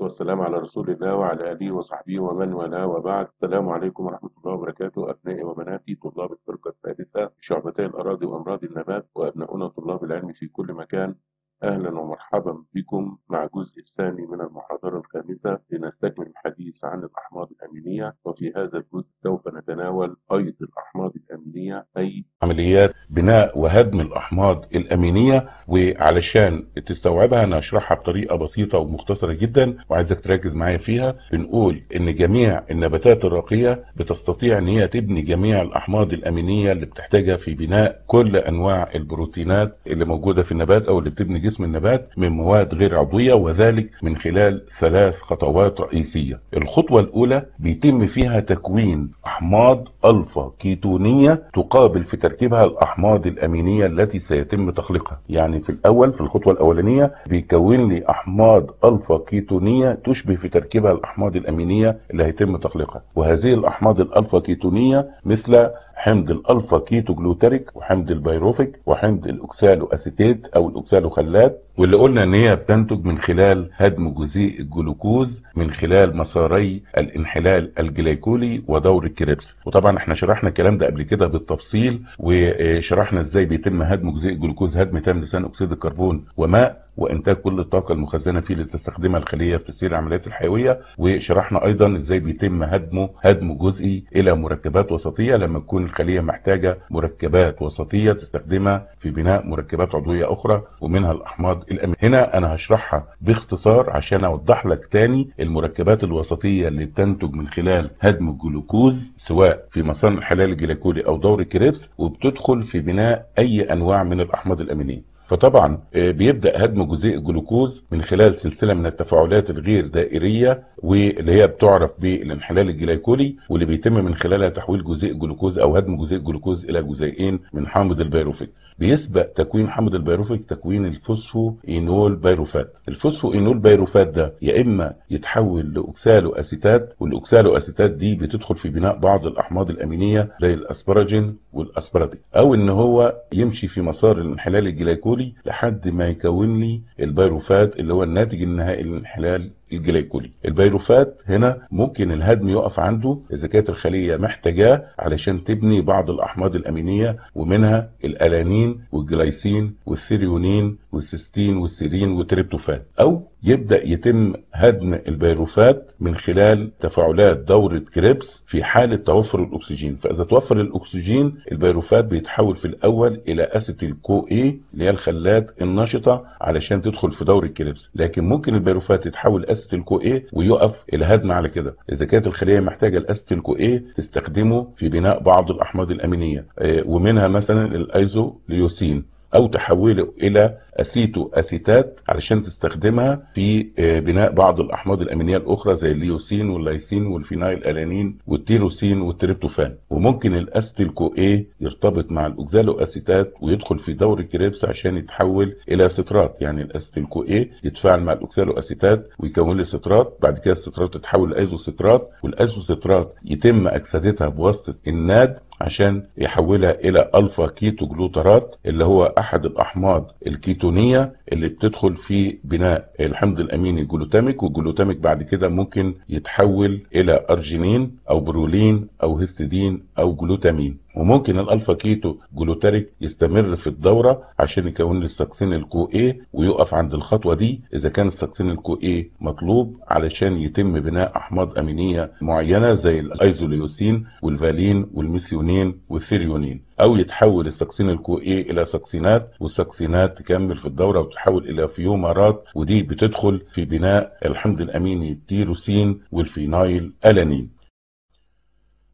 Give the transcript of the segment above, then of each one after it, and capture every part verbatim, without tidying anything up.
والصلاة والسلام على رسول الله وعلى آله وصحبه ومن والاه، وبعد. السلام عليكم ورحمة الله وبركاته أبنائي وبناتي طلاب الفرقة الثالثة شعبتي الأراضي وأمراض النبات وأبناؤنا طلاب العلم في كل مكان، أهلا ومرحبا بكم مع الجزء الثاني من المحاضرة الخامسة لنستكمل الحديث عن الأحماض الأمينية. وفي هذا الجزء سوف نتناول أيض الأحماض الأمينية أي عمليات بناء وهدم الأحماض الأمينية، وعلشان تستوعبها أنا هشرحها بطريقة بسيطة ومختصرة جدا وعايزك تركز معايا فيها. بنقول إن جميع النباتات الراقية بتستطيع إن هي تبني جميع الأحماض الأمينية اللي بتحتاجها في بناء كل أنواع البروتينات اللي موجودة في النبات أو اللي بتبني جسم اسم النبات من مواد غير عضوية، وذلك من خلال ثلاث خطوات رئيسية. الخطوة الأولى بيتم فيها تكوين أحماض ألفا كيتونية تقابل في تركيبها الأحماض الأمينية التي سيتم تخليقها. يعني في الأول في الخطوة الأولانية بيكون لي أحماض ألفا كيتونية تشبه في تركيبها الأحماض الأمينية اللي هيتم تخليقها، وهذه الأحماض الألفا كيتونية مثل حمض الألفا كيتو جلوتريك وحمض البيروفيك وحمض الأكسالو أسيتيت أو الأكسالو خلات، واللي قلنا ان هي بتنتج من خلال هدم جزيء الجلوكوز من خلال مساري الانحلال الجليكولي ودور الكريبس. وطبعا احنا شرحنا الكلام ده قبل كده بالتفصيل، وشرحنا ازاي بيتم هدم جزيء الجلوكوز هدم تام لثاني اكسيد الكربون وماء وانتاج كل الطاقه المخزنه فيه لتستخدمها الخليه في تسيير العمليات الحيويه، وشرحنا ايضا ازاي بيتم هدمه هدم جزئي الى مركبات وسطيه لما تكون الخليه محتاجه مركبات وسطيه تستخدمها في بناء مركبات عضويه اخرى ومنها الاحماض الامينيه. هنا انا هشرحها باختصار عشان اوضح لك تاني المركبات الوسطيه اللي بتنتج من خلال هدم الجلوكوز سواء في مسار الحلال الجليكولي او دور الكريبس، وبتدخل في بناء اي انواع من الاحماض الامينيه. فطبعا بيبدأ هدم جزيء الجلوكوز من خلال سلسلة من التفاعلات الغير دائرية واللي هي بتعرف بالانحلال الجليكولي، واللي بيتم من خلالها تحويل جزيء الجلوكوز او هدم جزيء الجلوكوز الى جزيئين من حامض البيروفيك. بيسبق تكوين حامض البيروفيك تكوين الفوسفو اينول بيروفات. الفوسفو اينول بيروفات ده يا اما يتحول لاوكسالو اسيتات، والاوكسالو اسيتات دي بتدخل في بناء بعض الاحماض الامينيه زي الاسباراجين والاسبراتيك، او ان هو يمشي في مسار الانحلال الجليكولي لحد ما يكون لي البيروفات اللي هو الناتج النهائي للانحلال الجليكولي. البيروفات هنا ممكن الهدم يقف عنده اذا كانت الخليه محتاجاه علشان تبني بعض الاحماض الامينيه، ومنها الالانين والجلايسين والثريونين والسيستين والسيرين وتريبتوفان، او يبدأ يتم هدم البيروفات من خلال تفاعلات دورة كريبس في حالة توفر الأكسجين. فإذا توفر الأكسجين البيروفات بيتحول في الأول إلى أسيتيل كو إيه اللي هي الخلات النشطة علشان تدخل في دورة كريبس، لكن ممكن البيروفات تتحول أسيتيل كو إيه ويقف الهدم على كده إذا كانت الخلية محتاجة الأسيتيل كو إيه تستخدمه في بناء بعض الأحماض الأمينية ومنها مثلا الأيزوليوسين، او تحوله الى اسيتو اسيتات علشان تستخدمها في بناء بعض الاحماض الامينيه الاخرى زي الليوسين واللايسين والفينايل الانين والتيروسين والتريبتوفان. وممكن الاسيتيل كو ايه يرتبط مع الاوكسالو اسيتات ويدخل في دور كريبس عشان يتحول الى سترات. يعني الاسيتيل كو ايه يتفاعل مع الاوكسالو اسيتات ويكون لي سترات، بعد كده السترات تتحول لايزو سترات، والايزو سترات يتم اكسدتها بواسطه الناد عشان يحولها الى الفا كيتو جلوترات اللي هو احد الاحماض الكيتونيه اللي بتدخل في بناء الحمض الاميني الجلوتاميك، والجلوتاميك بعد كده ممكن يتحول الى ارجينين او برولين او هيستيدين او جلوتامين. وممكن الالفا كيتو جلوتاريك يستمر في الدوره عشان يكون الساكسين الكو ايه ويقف عند الخطوه دي اذا كان الساكسين الكو ايه مطلوب علشان يتم بناء احماض امينيه معينه زي الايزوليوسين والفالين والميثيونين والثيريونين، او يتحول الساكسين الكو ايه الى ساكسينات، والساكسينات تكمل في الدوره وتتحول الى فيومرات، ودي بتدخل في بناء الحمض الاميني التيروسين والفينايل الانين.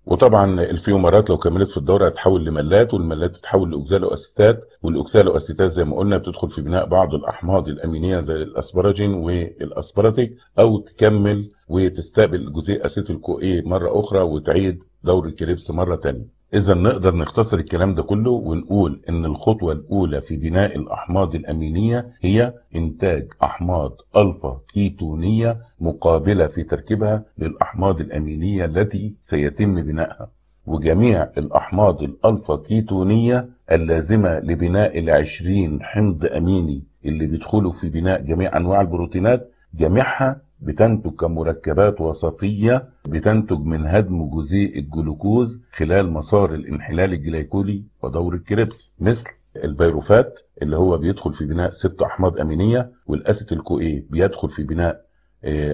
وطبعا الفيومرات لو كملت في الدوره هتتحول لملات، والملات تتحول لاوكسالو اسيتات، والاوكسالو اسيتات زي ما قلنا بتدخل في بناء بعض الاحماض الامينيه زي الاسباراجين والاسبراتيك، او تكمل وتستقبل جزيء اسيتيل كو ايه مره اخرى وتعيد دور الكريبس مره ثانيه. إذا نقدر نختصر الكلام ده كله ونقول إن الخطوة الأولى في بناء الأحماض الأمينية هي إنتاج أحماض ألفا كيتونية مقابلة في تركيبها للأحماض الأمينية التي سيتم بنائها. وجميع الأحماض الألفا كيتونية اللازمة لبناء العشرين حمض أميني اللي بيدخلوا في بناء جميع أنواع البروتينات جميعها بتنتج كمركبات وسطية بتنتج من هدم جزيء الجلوكوز خلال مسار الانحلال الجليكولي ودور الكريبس، مثل البيروفات اللي هو بيدخل في بناء ست أحماض أمينية، والأسيتيل كوئي بيدخل في بناء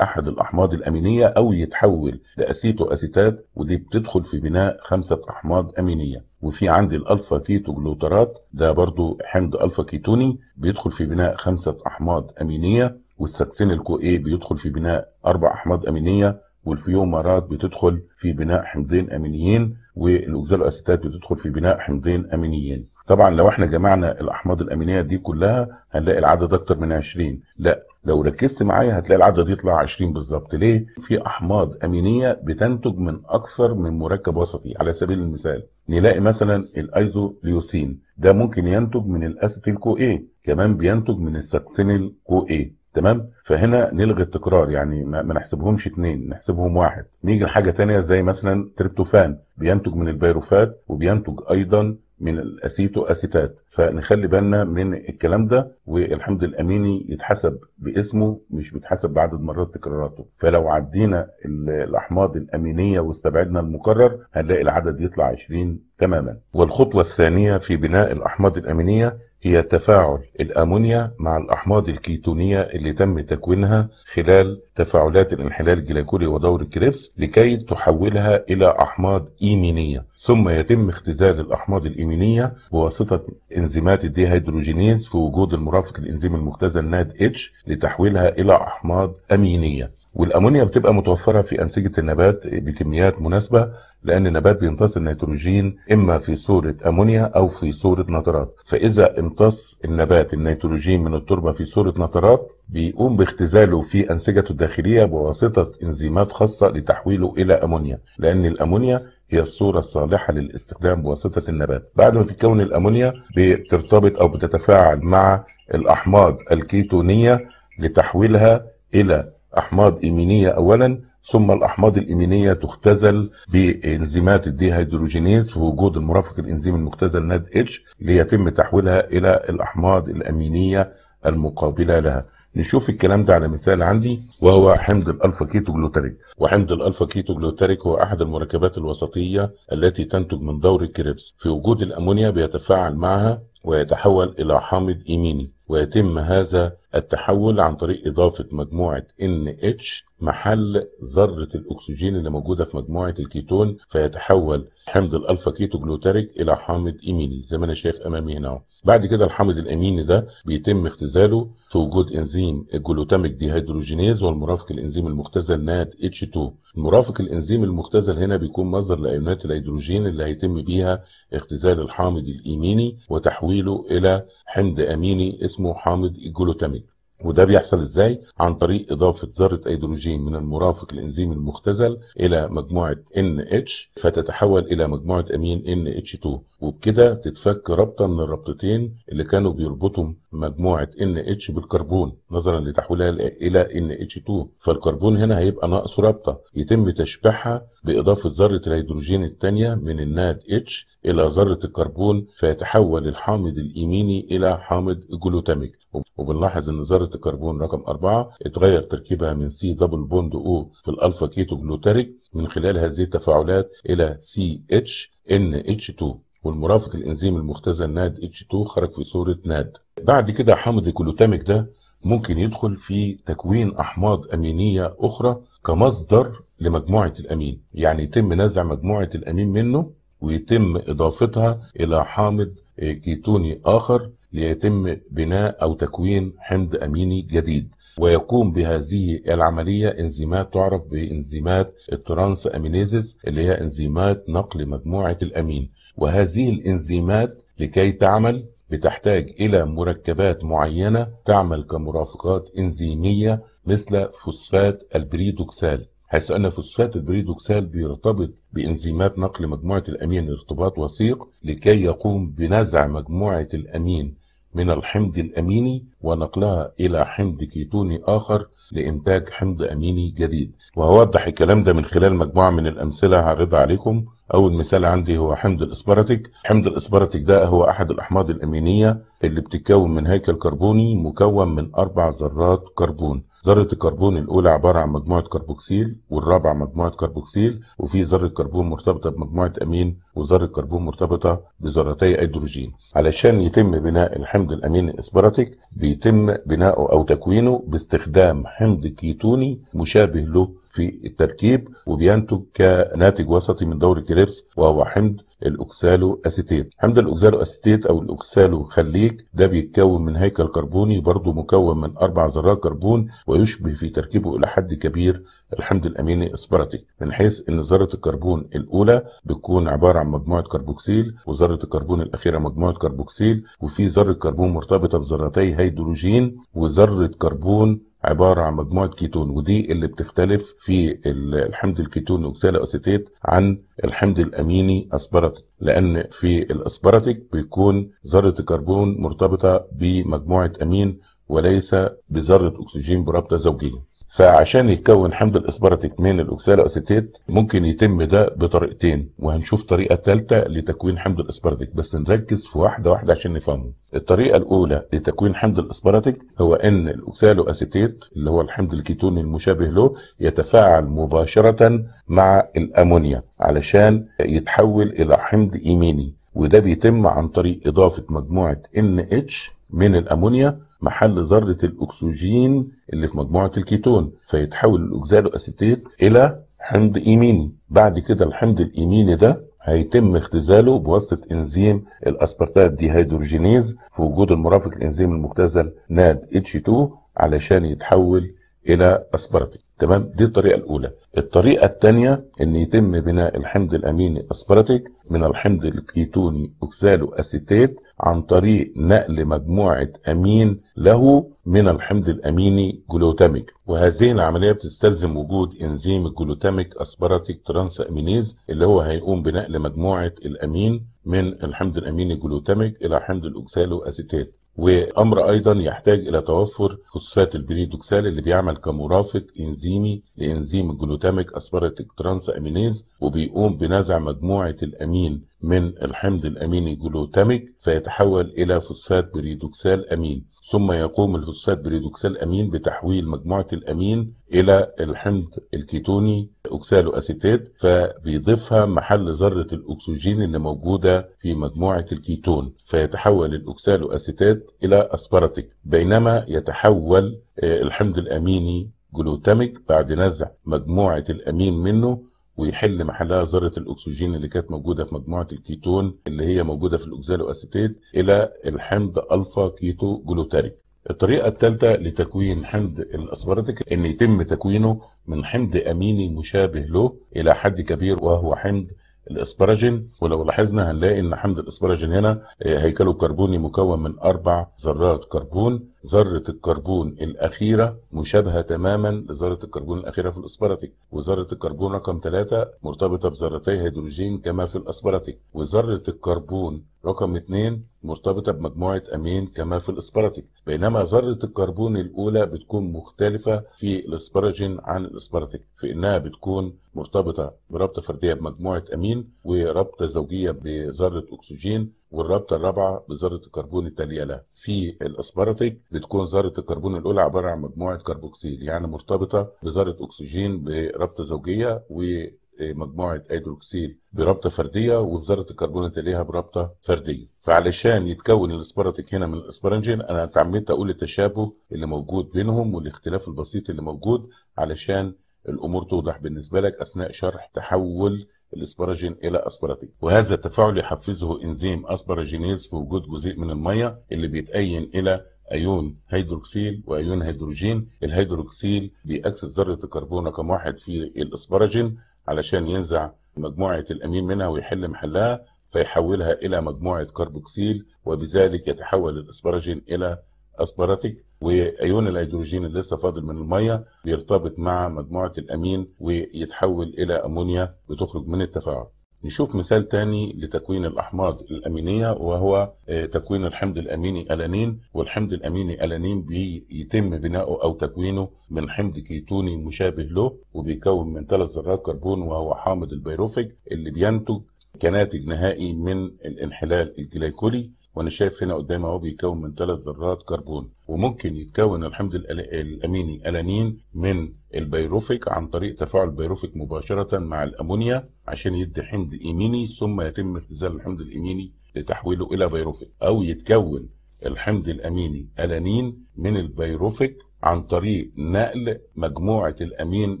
أحد الأحماض الأمينية أو يتحول لأسيتو أسيتات، ودي بتدخل في بناء خمسة أحماض أمينية. وفي عندي الألفا كيتو جلوترات، ده برضو حمض ألفا كيتوني بيدخل في بناء خمسة أحماض أمينية، والساكسين الكوئي بيدخل في بناء أربع أحماض أمينية، والفيومرات بتدخل في بناء حمضين أمينيين، والأوكزالو أسيتات بتدخل في بناء حمضين أمينيين. طبعا لو احنا جمعنا الأحماض الأمينية دي كلها هنلاقي العدد أكتر من عشرين. لا، لو ركزت معايا هتلاقي العدد يطلع عشرين بالظبط. ليه؟ في أحماض أمينية بتنتج من أكثر من مركب وسطي. على سبيل المثال نلاقي مثلا الأيزوليوسين، ده ممكن ينتج من الأسيتيل كوئي، كمان بينتج من الساكسينيل كوئي. تمام؟ فهنا نلغي التكرار، يعني ما نحسبهمش اتنين، نحسبهم واحد. نيجي لحاجة تانية زي مثلا تريبتوفان، بينتج من البيروفات وبينتج أيضا من الاسيتو اسيتات، فنخلي بالنا من الكلام ده. والحمض الاميني يتحسب باسمه مش بيتحسب بعدد مرات تكراراته، فلو عدينا الاحماض الامينيه واستبعدنا المكرر هنلاقي العدد يطلع عشرين تماما. والخطوه الثانيه في بناء الاحماض الامينيه هي تفاعل الامونيا مع الاحماض الكيتونيه اللي تم تكوينها خلال تفاعلات الانحلال الجليكولي ودور الكريبس لكي تحولها الى احماض ايمينيه، ثم يتم اختزال الاحماض الايمينيه بواسطه انزيمات الديهيدروجينيز في وجود المرافق الانزيم المختزل ناد اتش لتحويلها الى احماض امينيه. والامونيا بتبقى متوفره في انسجه النبات بكميات مناسبه، لان النبات بيمتص النيتروجين اما في صوره امونيا او في صوره نترات، فاذا امتص النبات النيتروجين من التربه في صوره نترات بيقوم باختزاله في انسجته الداخليه بواسطه انزيمات خاصه لتحويله الى امونيا، لان الامونيا هي الصوره الصالحه للاستخدام بواسطه النبات. بعد ما تتكون الامونيا بترتبط او بتتفاعل مع الاحماض الكيتونيه لتحويلها الى أحماض إيمينية أولا، ثم الأحماض الإيمينية تختزل بإنزيمات الديهيدروجينيز في وجود المرافق الإنزيم المختزل ناد اتش ليتم تحويلها إلى الأحماض الأمينية المقابلة لها. نشوف الكلام ده على مثال عندي، وهو حمض الألفا كيتو جلوتاريك. وحمض الألفا كيتو جلوتاريك هو أحد المركبات الوسطية التي تنتج من دور الكريبس. في وجود الأمونيا بيتفاعل معها ويتحول إلى حامض إيميني، ويتم هذا التحول عن طريق إضافة مجموعة إن إتش محل ذرة الأكسجين اللي موجودة في مجموعة الكيتون، فيتحول حمض الألفا كيتو جلوتاريك إلى حامض إيميني زي ما أنا شايف أمامي هنا أهو. بعد كده الحامض الأميني ده بيتم اختزاله في وجود إنزيم الجلوتاميك ديهيدروجينيز والمرافق الإنزيم المختزل ناد اتش اتنين. المرافق الإنزيم المختزل هنا بيكون مصدر لأيونات الهيدروجين اللي هيتم بيها اختزال الحامض الإيميني وتحويله إلى حمض أميني اسمه حامض الجلوتاميك. وده بيحصل ازاي؟ عن طريق اضافه ذره هيدروجين من المرافق الانزيم المختزل الى مجموعه إن إتش فتتحول الى مجموعه امين إن إتش اتنين، وبكده تتفك رابطه من الرابطتين اللي كانوا بيربطوا مجموعه إن إتش بالكربون نظرا لتحويلها الى إن إتش اتنين، فالكربون هنا هيبقى ناقص رابطه يتم تشبيعها باضافه ذره الهيدروجين الثانيه من الناد اتش الى ذره الكربون فيتحول الحامض الايميني الى حامض الجلوتاميك. وبنلاحظ ان ذره الكربون رقم أربعة اتغير تركيبها من سي دبل بوند او في الالفا كيتو جلوتاريك من خلال هذه التفاعلات الى سي اتش ان اتش اتنين، والمرافق الانزيم المختزل ناد اتش اتنين خرج في صوره ناد. بعد كده حامض الجلوتاميك ده ممكن يدخل في تكوين احماض امينيه اخرى كمصدر لمجموعه الامين، يعني يتم نزع مجموعه الامين منه ويتم اضافتها الى حامض كيتوني اخر ليتم بناء او تكوين حمض اميني جديد. ويقوم بهذه العمليه انزيمات تعرف بانزيمات الترانس امينيزز اللي هي انزيمات نقل مجموعه الامين، وهذه الانزيمات لكي تعمل بتحتاج الى مركبات معينه تعمل كمرافقات انزيميه مثل فوسفات البريدوكسال، حيث أن فوسفات البريدوكسال بيرتبط بإنزيمات نقل مجموعة الأمين ارتباط وثيق لكي يقوم بنزع مجموعة الأمين من الحمض الأميني ونقلها إلى حمض كيتوني آخر لإنتاج حمض أميني جديد. وهوضح الكلام ده من خلال مجموعة من الأمثلة هعرضها عليكم. أول مثال عندي هو حمض الإسبراتيك. حمض الإسبراتيك ده هو أحد الأحماض الأمينية اللي بتتكون من هيكل كربوني مكون من أربع ذرات كربون. ذرة الكربون الأولى عبارة عن مجموعة كربوكسيل، والرابعة مجموعة كربوكسيل، وفي ذرة كربون مرتبطة بمجموعة أمين، وذرة كربون مرتبطة بذرتي أيدروجين. علشان يتم بناء الحمض الأمين الإسبراتيك بيتم بناؤه أو تكوينه باستخدام حمض كيتوني مشابه له في التركيب، وبينتج كناتج وسطي من دور كريبس، وهو حمض الاوكسالو اسيتيت. حمض الاوكسالو اسيتيت او الاوكسالو خليك ده بيتكون من هيكل كربوني برضه مكون من اربع ذرات كربون، ويشبه في تركيبه الى حد كبير الحمض الاميني الاسبراتيك، من حيث ان ذره الكربون الاولى بتكون عباره عن مجموعه كربوكسيل، وذره الكربون الاخيره مجموعه كربوكسيل، وفي ذره كربون مرتبطه بذرتي هيدروجين، وذره كربون عباره عن مجموعه كيتون، ودي اللي بتختلف في الحمض الكيتون اوكسالو اسيتيت عن الحمض الاميني اسبراتيك، لان في الاسبراتيك بيكون ذره الكربون مرتبطه بمجموعه امين وليس بذره اكسجين برابطه زوجيه. فعشان يتكون حمض الاسبراتيك من الاوكسالو اسيتيت ممكن يتم ده بطريقتين، وهنشوف طريقه ثالثه لتكوين حمض الاسبراتيك، بس نركز في واحده واحده عشان نفهمه. الطريقه الاولى لتكوين حمض الاسبراتيك هو ان الاوكسالو اسيتيت اللي هو الحمض الكيتوني المشابه له يتفاعل مباشره مع الامونيا علشان يتحول الى حمض ايميني، وده بيتم عن طريق اضافه مجموعه إن إتش من الامونيا محل ذرة الأكسجين اللي في مجموعة الكيتون، فيتحول الأوكسالو أسيتيت إلى حمض إيميني. بعد كده الحمض الإيميني ده هيتم اختزاله بواسطة إنزيم الأسبرتات ديهيدروجينيز في وجود المرافق الإنزيم المختزل ناد إتش اتنين علشان يتحول إلى أسبراتيك. تمام، دي الطريقة الأولى. الطريقة الثانية إن يتم بناء الحمض الأميني أسبراتيك من الحمض الكيتوني أوكسالو أسيتيت عن طريق نقل مجموعة أمين له من الحمض الأميني جلوتاميك، وهذه العملية بتستلزم وجود إنزيم الجلوتاميك أسبراتيك ترانس أمينيز اللي هو هيقوم بنقل مجموعة الأمين من الحمض الأميني جلوتاميك إلى حمض الأوكسالو أسيتيت. وامر ايضا يحتاج الى توفر فوسفات البريدوكسال اللي بيعمل كمرافق انزيمي لانزيم الجلوتاميك اسبراتيك ترانس امينيز، وبيقوم بنزع مجموعه الامين من الحمض الاميني جلوتاميك فيتحول الى فوسفات بريدوكسال امين، ثم يقوم الفوسفات بريدوكسال امين بتحويل مجموعه الامين الى الحمض الكيتوني اوكسالو اسيتيت، فبيضيفها محل ذره الاكسجين اللي موجوده في مجموعه الكيتون، فيتحول الاوكسالو اسيتيت الى اسبراتيك. بينما يتحول الحمض الاميني جلوتاميك بعد نزع مجموعه الامين منه ويحل محلها ذرة الأكسجين اللي كانت موجودة في مجموعة الكيتون اللي هي موجودة في الأوكسالو أسيتيت إلى الحمض ألفا كيتو جلوتاريك. الطريقة الثالثة لتكوين حمض الأسبراتيك إن يتم تكوينه من حمض أميني مشابه له إلى حد كبير، وهو حمض الاسبراجين. ولو لاحظنا هنلاقي ان حمض الاسبراجين هنا هيكله كربوني مكون من اربع ذرات كربون، ذره الكربون الاخيره مشابهه تماما لذره الكربون الاخيره في الاسبراتيك، وذره الكربون رقم ثلاثة مرتبطه بذرتي هيدروجين كما في الاسبراتيك، وذره الكربون رقم اثنين مرتبطه بمجموعه امين كما في الاسبراتيك. بينما ذره الكربون الاولى بتكون مختلفه في الاسبراجين عن الاسبراتيك في انها بتكون مرتبطه برابطه فرديه بمجموعه امين، ورابطه زوجيه بذره اكسجين، والرابطه الرابعه بذره الكربون التاليه لها. في الاسبراتيك بتكون ذره الكربون الاولى عباره عن مجموعه كربوكسيل، يعني مرتبطه بذره اكسجين برابطه زوجيه، و مجموعة هيدروكسيل برابطة فردية، وذرة الكربون التالية برابطة فردية. فعلشان يتكون الاسبراتيك هنا من الاسبرانجين انا اتعمدت اقول التشابه اللي موجود بينهم والاختلاف البسيط اللي موجود علشان الامور توضح بالنسبة لك اثناء شرح تحول الاسبراجين الى اسبراتيك. وهذا التفاعل يحفزه انزيم اسبراجينيز في وجود جزيء من المية اللي بيتأين الى ايون هيدروكسيل وايون هيدروجين. الهيدروكسيل بيأكسس ذرة الكربون رقم واحد في الاسبراجين علشان ينزع مجموعة الأمين منها ويحل محلها فيحولها إلى مجموعة كربوكسيل، وبذلك يتحول الأسبراجين إلى أسبراتيك. وأيون الهيدروجين اللي لسه فاضل من المية بيرتبط مع مجموعة الأمين ويتحول إلى أمونيا بتخرج من التفاعل. نشوف مثال تاني لتكوين الأحماض الأمينية، وهو تكوين الحمض الأميني ألانين. والحمض الأميني ألانين بيتم بناؤه أو تكوينه من حمض كيتوني مشابه له، وبيكون من ثلاث ذرات كربون، وهو حامض البيروفيك اللي بينتج كناتج نهائي من الانحلال الجليكولي، وانا شايف هنا قدامي اهو بيتكون من ثلاث ذرات كربون، وممكن يتكون الحمض الاميني الانين من البيروفيك عن طريق تفاعل البيروفيك مباشره مع الامونيا عشان يدي حمض اميني، ثم يتم اختزال الحمض الاميني لتحويله الى بيروفيك، او يتكون الحمض الاميني الانين من البيروفيك عن طريق نقل مجموعة الأمين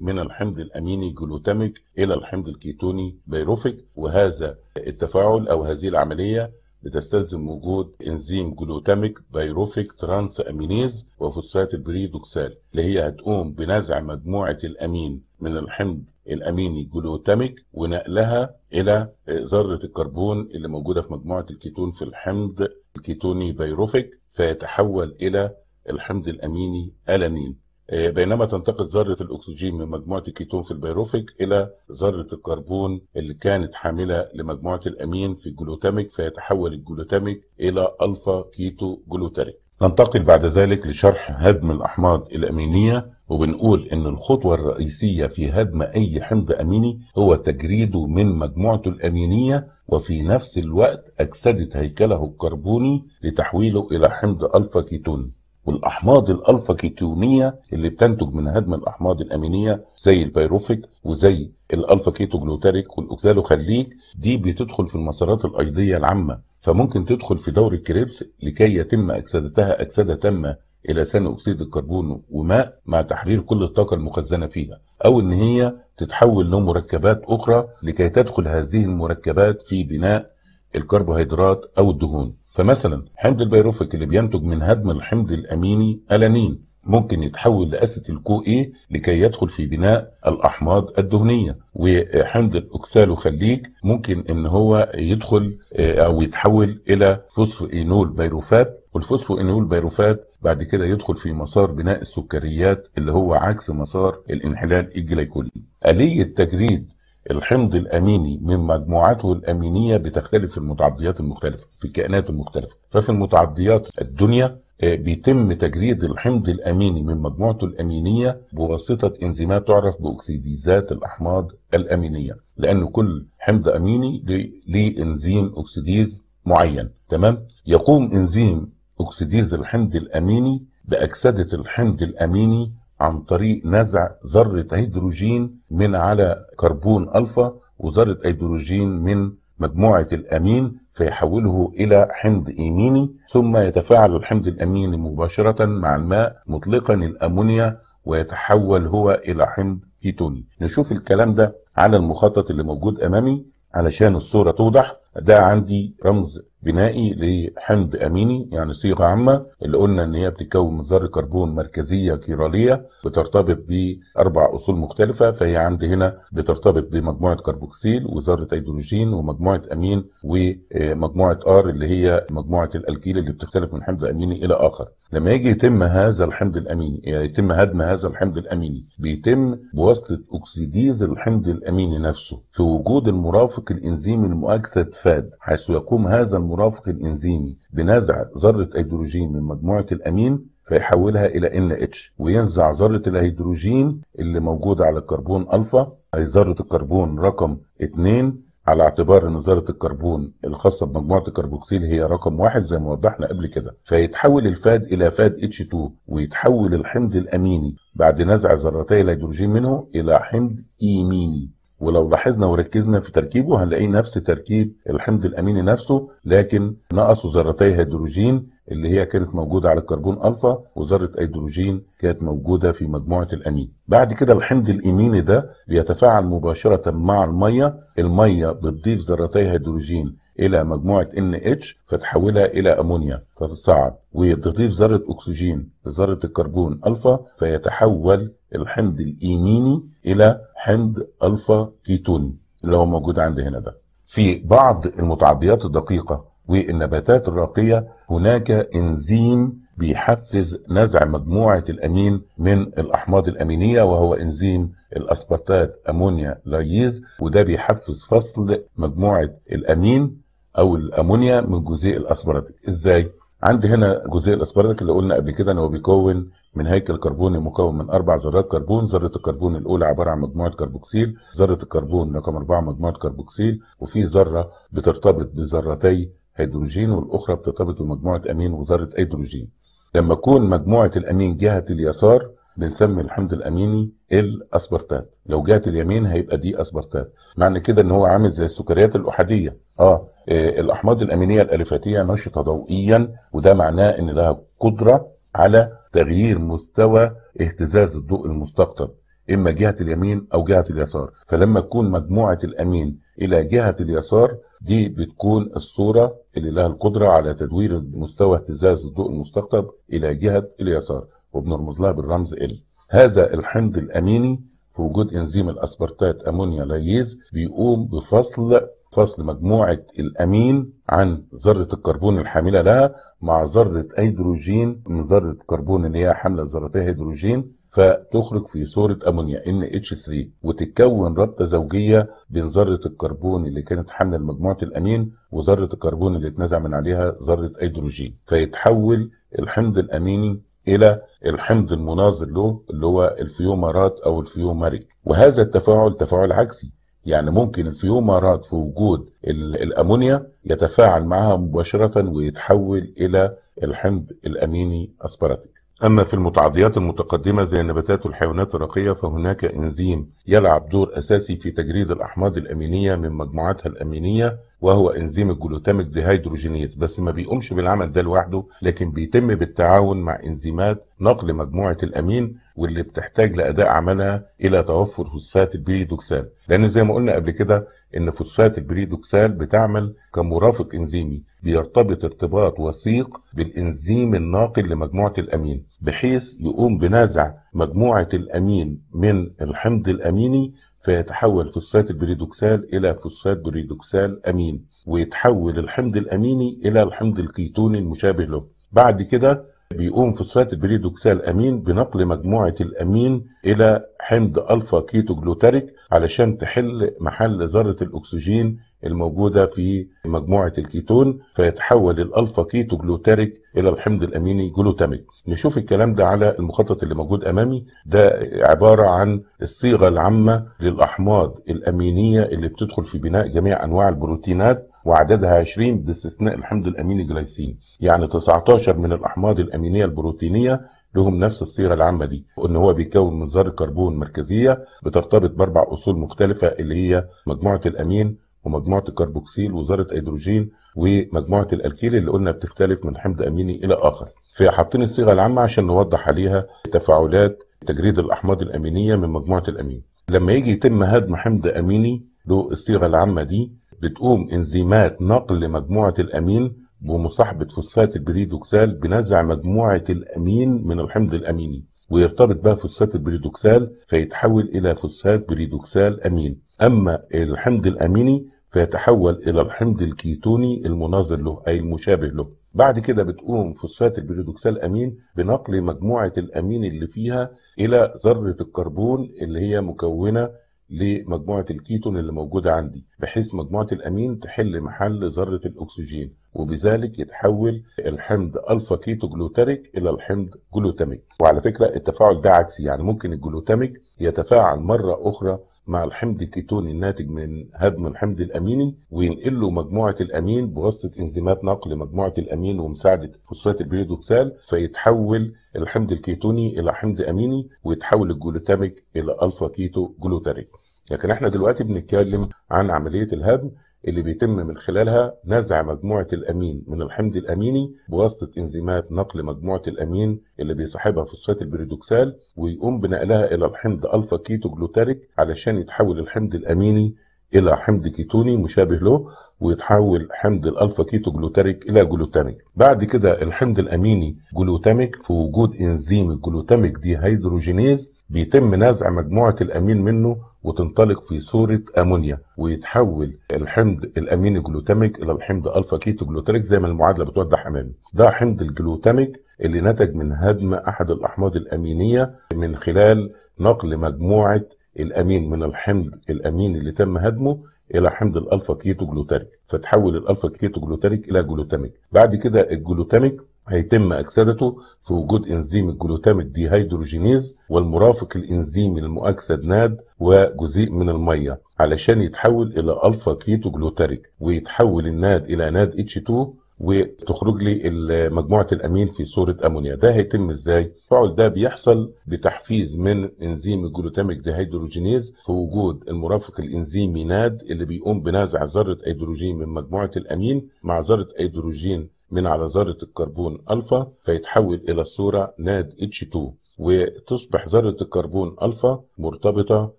من الحمض الأميني جلوتاميك إلى الحمض الكيتوني بيروفيك. وهذا التفاعل أو هذه العملية بتستلزم وجود إنزيم جلوتاميك بيروفيك ترانس أمينيز وفوسفات البريدوكسال، اللي هي هتقوم بنزع مجموعة الأمين من الحمض الأميني جلوتاميك ونقلها إلى ذرة الكربون اللي موجودة في مجموعة الكيتون في الحمض الكيتوني بيروفيك، فيتحول إلى الحمض الاميني الانين. بينما تنتقل ذره الاكسجين من مجموعه الكيتون في البيروفيك الى ذره الكربون اللي كانت حامله لمجموعه الامين في الجلوتاميك، فيتحول الجلوتاميك الى الفا كيتو جلوتاريك. ننتقل بعد ذلك لشرح هدم الاحماض الامينيه، وبنقول ان الخطوه الرئيسيه في هدم اي حمض اميني هو تجريده من مجموعته الامينيه، وفي نفس الوقت اكسده هيكله الكربوني لتحويله الى حمض الفا كيتوني. والاحماض الالفا كيتونيه اللي بتنتج من هدم الاحماض الامينيه زي البيروفيك وزي الالفا كيتو جلوتاريك والاكزالوخليك دي بتدخل في المسارات الايضيه العامه، فممكن تدخل في دورة كريبس لكي يتم اكسدتها اكسده تامه الى ثاني اكسيد الكربون وماء مع تحرير كل الطاقه المخزنه فيها، او ان هي تتحول لمركبات اخرى لكي تدخل هذه المركبات في بناء الكربوهيدرات او الدهون. فمثلا حمض البيروفيك اللي بينتج من هدم الحمض الاميني الانين ممكن يتحول لاسيتيل كو اي لكي يدخل في بناء الاحماض الدهنيه، وحمض الاكسالوخليك ممكن ان هو يدخل او يتحول الى فوسفوينول بيروفات، والفوسفوينول بيروفات بعد كده يدخل في مسار بناء السكريات اللي هو عكس مسار الانحلال الجليكولي. آلية تجريد الحمض الاميني من مجموعته الامينيه بتختلف في المتعديات المختلفه في الكائنات المختلفه، ففي المتعديات الدنيا بيتم تجريد الحمض الاميني من مجموعته الامينيه بواسطه انزيمات تعرف باكسيديزات الاحماض الامينيه، لان كل حمض اميني ليه انزيم اكسيديز معين. تمام، يقوم انزيم اكسيديز الحمض الاميني باكسده الحمض الاميني عن طريق نزع ذرة هيدروجين من على كربون ألفا وذرة هيدروجين من مجموعة الأمين، فيحوله إلى حمض إيميني، ثم يتفاعل الحمض الأميني مباشرة مع الماء مطلقا الأمونيا ويتحول هو إلى حمض كيتوني. نشوف الكلام ده على المخطط اللي موجود أمامي علشان الصورة توضح. ده عندي رمز بنائي لحمض اميني، يعني صيغه عامه اللي قلنا ان هي بتتكون من ذره كربون مركزيه كيراليه بترتبط باربع اصول مختلفه، فهي عندي هنا بترتبط بمجموعه كربوكسيل وذره هيدروجين ومجموعه امين ومجموعه ار اللي هي مجموعه الالكيل اللي بتختلف من حمض اميني الى اخر. لما يجي يتم هذا الحمض الاميني يعني يتم هدم هذا الحمض الاميني بيتم بواسطه اكسيديز الحمض الاميني نفسه في وجود المرافق الانزيمي المؤكسد فاد، حيث يقوم هذا المرافق المرافق الانزيمي بنزع ذره هيدروجين من مجموعه الامين فيحولها الى ان اتش، وينزع ذره الهيدروجين اللي موجوده على الكربون الفا اي ذره الكربون رقم اتنين، على اعتبار ان ذره الكربون الخاصه بمجموعه الكربوكسيل هي رقم واحد زي ما وضحنا قبل كده، فيتحول الفاد الى فاد اتش اتنين، ويتحول الحمض الاميني بعد نزع ذرتي الهيدروجين منه الى حمض ايميني. ولو لاحظنا وركزنا في تركيبه هنلاقيه نفس تركيب الحمض الاميني نفسه، لكن نقصوا ذرتي هيدروجين اللي هي كانت موجوده على الكربون الفا وذره هيدروجين كانت موجوده في مجموعه الامين. بعد كده الحمض الايميني ده بيتفاعل مباشره مع الميه، الميه بتضيف ذرتي هيدروجين الى مجموعه إن إتش فتحولها الى امونيا فتصعد، وبتضيف ذره اكسجين لذره الكربون الفا فيتحول الحمض الايميني الى حمض الفا كيتوني اللي هو موجود عندي هنا. ده في بعض المتعديات الدقيقه والنباتات الراقيه هناك انزيم بيحفز نزع مجموعه الامين من الاحماض الامينيه وهو انزيم الاسبرتات امونيا لايز، وده بيحفز فصل مجموعه الامين او الامونيا من جزيء الاسبرتيك. ازاي؟ عندي هنا جزيء الاسبرتيك اللي قلنا قبل كده ان هو بيكون من هيكل كربوني مكون من اربع ذرات كربون، ذره الكربون الاولى عباره عن مجموعه كربوكسيل، ذره الكربون رقم اربعه مجموعه كربوكسيل، وفي ذره بترتبط بذرتي هيدروجين والاخرى بترتبط بمجموعه امين وذره هيدروجين. لما تكون مجموعه الامين جهه اليسار بنسمي الحمض الاميني الاسبرتات، لو جهه اليمين هيبقى دي اسبرتات. معنى كده ان هو عامل زي السكريات الاحاديه. اه الاحماض الامينيه الاليفاتيه نشطه ضوئيا، وده معناه ان لها قدره على تغيير مستوى اهتزاز الضوء المستقطب اما جهه اليمين او جهه اليسار. فلما تكون مجموعه الامين الى جهه اليسار دي بتكون الصوره اللي لها القدره على تدوير مستوى اهتزاز الضوء المستقطب الى جهه اليسار، وبنرمز لها بالرمز ال. هذا الحمض الاميني في وجود انزيم الاسبرتات امونيا ليز بيقوم بفصل فصل مجموعه الامين عن ذره الكربون الحامله لها مع ذره هيدروجين من ذره الكربون اللي هي حامله ذرتين هيدروجين، فتخرج في صوره امونيا إن إتش ثلاثة، وتتكون رابطه زوجيه بين ذره الكربون اللي كانت حامله لمجموعه الامين وذره الكربون اللي اتنزع من عليها ذره هيدروجين، فيتحول الحمض الاميني الى الحمض المناظر له اللي هو الفيومرات او الفيومريك. وهذا التفاعل تفاعل عكسي، يعني ممكن الفيومرات في وجود الامونيا يتفاعل معها مباشره ويتحول الى الحمض الاميني اسبراتيك. اما في المتعاضيات المتقدمه زي النباتات والحيوانات الراقيه فهناك انزيم يلعب دور اساسي في تجريد الاحماض الامينيه من مجموعاتها الامينيه، وهو انزيم الجلوتاميك ديهيدروجينيز، بس ما بيقومش بالعمل ده لوحده، لكن بيتم بالتعاون مع انزيمات نقل مجموعه الامين واللي بتحتاج لاداء عملها الى توفر فوسفات البريدوكسال، لان زي ما قلنا قبل كده ان فوسفات البريدوكسال بتعمل كمرافق انزيمي بيرتبط ارتباط وثيق بالانزيم الناقل لمجموعه الامين، بحيث يقوم بنزع مجموعه الامين من الحمض الاميني فيتحول فوسفات البريدوكسال الى فوسفات بريدوكسال امين، ويتحول الحمض الاميني الى الحمض الكيتوني المشابه له. بعد كده بيقوم فوسفات البريدوكسال امين بنقل مجموعه الامين الى حمض الفا كيتو جلوتاريك علشان تحل محل ذره الاكسجين الموجوده في مجموعه الكيتون، فيتحول الالفا كيتو جلوتاريك الى الحمض الاميني جلوتاميك. نشوف الكلام ده على المخطط اللي موجود امامي، ده عباره عن الصيغه العامه للاحماض الامينيه اللي بتدخل في بناء جميع انواع البروتينات، وعددها عشرين باستثناء الحمض الاميني جلايسين، يعني تسعتاشر من الاحماض الامينيه البروتينيه لهم نفس الصيغه العامه دي، وان هو بيتكون من ذره كربون مركزيه بترتبط باربع اصول مختلفه اللي هي مجموعه الامين ومجموعه الكربوكسيل وذره هيدروجين ومجموعه الالكيل اللي قلنا بتختلف من حمض اميني الى اخر. فحاطين الصيغه العامه عشان نوضح عليها تفاعلات تجريد الاحماض الامينيه من مجموعه الامين. لما يجي يتم هدم حمض اميني له الصيغه العامه دي بتقوم انزيمات نقل مجموعه الامين بمصاحبه فوسفات البريدوكسال بنزع مجموعه الامين من الحمض الاميني، ويرتبط بها فوسفات البريدوكسال فيتحول الى فوسفات بريدوكسال امين. اما الحمض الاميني فيتحول الى الحمض الكيتوني المناظر له اي المشابه له. بعد كده بتقوم فوسفات البريدوكسال امين بنقل مجموعه الامين اللي فيها الى ذره الكربون اللي هي مكونه لمجموعه الكيتون اللي موجوده عندي، بحيث مجموعه الامين تحل محل ذره الاكسجين، وبذلك يتحول الحمض الفا كيتو جلوتاريك الى الحمض جلوتاميك. وعلى فكره التفاعل ده عكسي، يعني ممكن الجلوتاميك يتفاعل مره اخرى مع الحمض الكيتوني الناتج من هدم الحمض الاميني وينقل له مجموعه الامين بواسطه انزيمات نقل مجموعه الامين ومساعده فوسفات البريدوكسال، فيتحول الحمض الكيتوني الى حمض اميني ويتحول الجلوتاميك الى الفا كيتو جلوتاريك. لكن احنا دلوقتي بنتكلم عن عمليه الهدم اللي بيتم من خلالها نزع مجموعه الامين من الحمض الاميني بواسطه انزيمات نقل مجموعه الامين اللي بيصاحبها فوسفات البريدوكسال، ويقوم بنقلها الى الحمض الفا كيتو جلوتاريك علشان يتحول الحمض الاميني الى حمض كيتوني مشابه له، ويتحول حمض الالفا كيتو جلوتاريك الى جلوتاميك. بعد كده الحمض الاميني جلوتاميك في وجود انزيم الجلوتاميك ديهيدروجينيز بيتم نزع مجموعه الامين منه وتنطلق في صوره امونيا، ويتحول الحمض الاميني جلوتاميك الى الحمض الفا كيتو جلوتاريك زي ما المعادله بتوضح امامي. ده حمض الجلوتاميك اللي نتج من هدم احد الاحماض الامينيه من خلال نقل مجموعه الامين من الحمض الاميني اللي تم هدمه الى حمض الالفا كيتو جلوتاريك، فتحول الالفا كيتو جلوتاريك الى جلوتاميك. بعد كده الجلوتاميك هيتم أكسدته في وجود إنزيم الجلوتاميك ديهيدروجينيز والمرافق الإنزيمي المؤكسد ناد وجزيء من المية علشان يتحول إلى ألفا كيتو جلوتاريك، ويتحول الناد إلى ناد اتش اتنين وتخرج لي مجموعة الأمين في صورة أمونيا. ده هيتم إزاي؟ فعل ده بيحصل بتحفيز من إنزيم الجلوتاميك ديهيدروجينيز في وجود المرافق الإنزيمي ناد اللي بيقوم بنزع ذرة أيدروجين من مجموعة الأمين مع ذرة أيدروجين من على ذرة الكربون ألفا، فيتحول إلى الصورة ناد اتش اتنين، وتصبح ذرة الكربون ألفا مرتبطة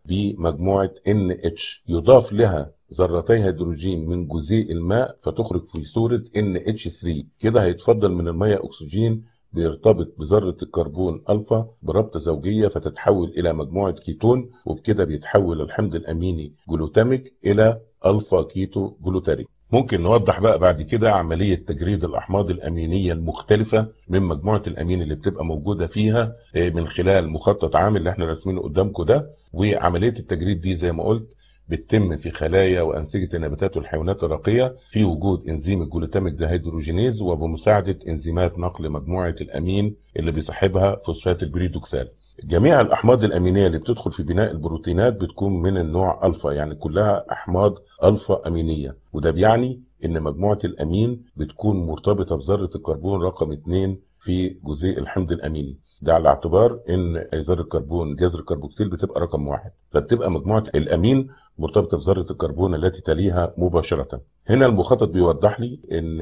بمجموعة ان اتش، يضاف لها ذرتي هيدروجين من جزيء الماء فتخرج في صورة ان اتش تلاتة. كده هيتفضل من المية أكسجين بيرتبط بذرة الكربون ألفا بربطة زوجية فتتحول إلى مجموعة كيتون، وبكده بيتحول الحمض الأميني جلوتاميك إلى ألفا كيتو جلوتاريك. ممكن نوضح بقى بعد كده عملية تجريد الأحماض الأمينية المختلفة من مجموعة الأمين اللي بتبقى موجودة فيها من خلال مخطط عام اللي احنا راسمينه قدامكم ده. وعملية التجريد دي زي ما قلت بتتم في خلايا وأنسجة النباتات والحيوانات الراقية في وجود إنزيم الجلوتاميك ديهيدروجينيز وبمساعدة إنزيمات نقل مجموعة الأمين اللي بيصاحبها فوسفات البريدوكسال. جميع الأحماض الأمينية اللي بتدخل في بناء البروتينات بتكون من النوع ألفا، يعني كلها أحماض ألفا أمينية، وده بيعني إن مجموعة الأمين بتكون مرتبطة بذرة الكربون رقم اتنين في جزيء الحمض الأميني، ده على اعتبار إن ذرة الكربون جذر الكربوكسيل بتبقى رقم واحد، فبتبقى مجموعة الأمين مرتبطة بذرة الكربون التي تليها مباشرة. هنا المخطط بيوضح لي ان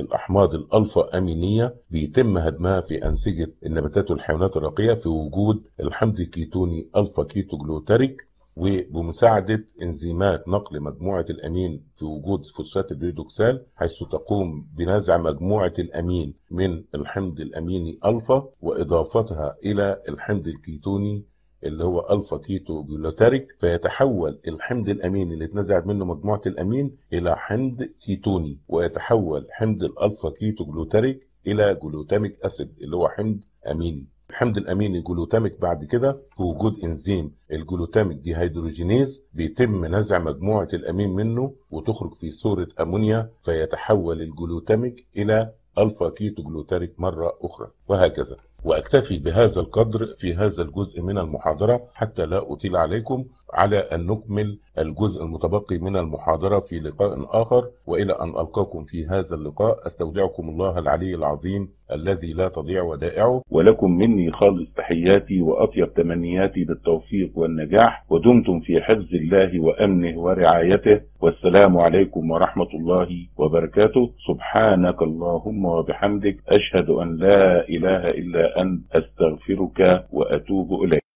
الاحماض الالفا امينيه بيتم هدمها في انسجه النباتات والحيوانات الراقيه في وجود الحمض الكيتوني الفا كيتو جلوتاريك، وبمساعده انزيمات نقل مجموعه الامين في وجود فوسفات البريدوكسال، حيث تقوم بنزع مجموعه الامين من الحمض الاميني الفا واضافتها الى الحمض الكيتوني اللي هو الفا كيتو جلوتاريك، فيتحول الحمض الاميني اللي اتنزعت منه مجموعه الامين الى حمض كيتوني، ويتحول حمض الالفا كيتو جلوتاريك الى جلوتاميك اسيد اللي هو حمض اميني. الحمض الاميني جلوتاميك بعد كده في وجود انزيم الجلوتاميك ديهيدروجينيز بيتم نزع مجموعه الامين منه وتخرج في صوره امونيا، فيتحول الجلوتاميك الى الفا كيتو جلوتاريك مره اخرى، وهكذا. وأكتفي بهذا القدر في هذا الجزء من المحاضرة حتى لا أطيل عليكم، على أن نكمل الجزء المتبقي من المحاضرة في لقاء آخر، وإلى أن ألقاكم في هذا اللقاء أستودعكم الله العلي العظيم الذي لا تضيع ودائعه، ولكم مني خالص تحياتي وأطيب تمنياتي بالتوفيق والنجاح، ودمتم في حفظ الله وأمنه ورعايته، والسلام عليكم ورحمة الله وبركاته. سبحانك اللهم وبحمدك، أشهد أن لا إله إلا أنت، أستغفرك وأتوب إليك.